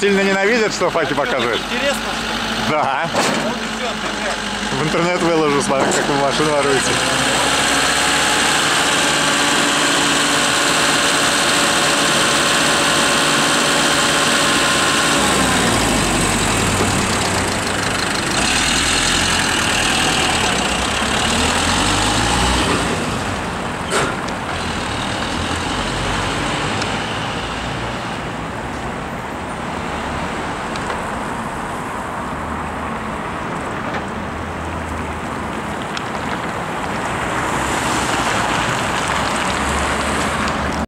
сильно ненавидят, что факи показывают? Интересно, что? Да. В интернет выложу с вами, как вы машину воруете.